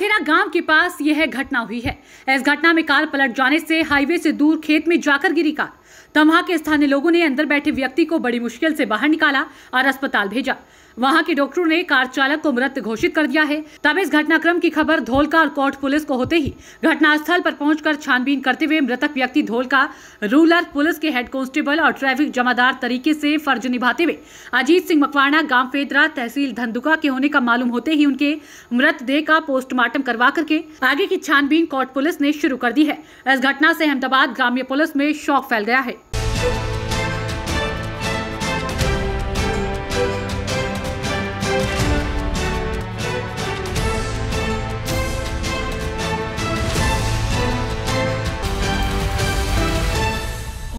वालथेरा गांव के पास यह घटना हुई है। इस घटना में कार पलट जाने से हाईवे से दूर खेत में जाकर गिरी कार। तमहा के स्थानीय लोगों ने अंदर बैठे व्यक्ति को बड़ी मुश्किल से बाहर निकाला और अस्पताल भेजा। वहां के डॉक्टरों ने कार चालक को मृत घोषित कर दिया है। तब इस घटनाक्रम की खबर धोलका और कोर्ट पुलिस को होते ही घटनास्थल पर पहुंचकर छानबीन करते हुए मृतक व्यक्ति धोलका रूरल पुलिस के हेड कांस्टेबल और ट्रैफिक जमादार तरीके से फर्ज निभाते हुए अजीत सिंह मकवाणा गांव फेदरा तहसील धंदुका के होने का मालूम होते ही उनके मृतदेह का पोस्टमार्टम करवा करके आगे की छानबीन कोर्ट पुलिस ने शुरू कर दी है। इस घटना से अहमदाबाद ग्रामीण पुलिस में शौक फैल गया।